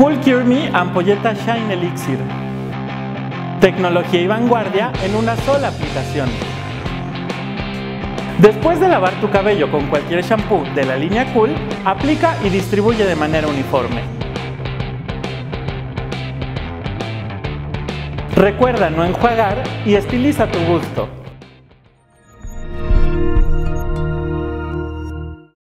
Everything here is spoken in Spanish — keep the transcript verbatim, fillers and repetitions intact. Cool Cure Me Ampolleta Shine Elixir. Tecnología y vanguardia en una sola aplicación. Después de lavar tu cabello con cualquier shampoo de la línea Cool, aplica y distribuye de manera uniforme. Recuerda no enjuagar y estiliza a tu gusto.